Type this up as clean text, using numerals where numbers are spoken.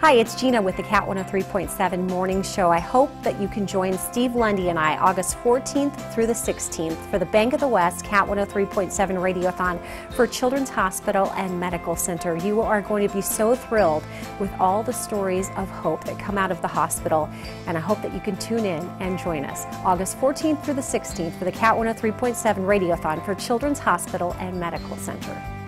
Hi, it's Gina with the KAT 103.7 Morning Show. I hope that you can join Steve Lundy and I August 14th through the 16th for the Bank of the West KAT 103.7 Radiothon for Children's Hospital and Medical Center. You are going to be so thrilled with all the stories of hope that come out of the hospital, and I hope that you can tune in and join us August 14th through the 16th for the KAT 103.7 Radiothon for Children's Hospital and Medical Center.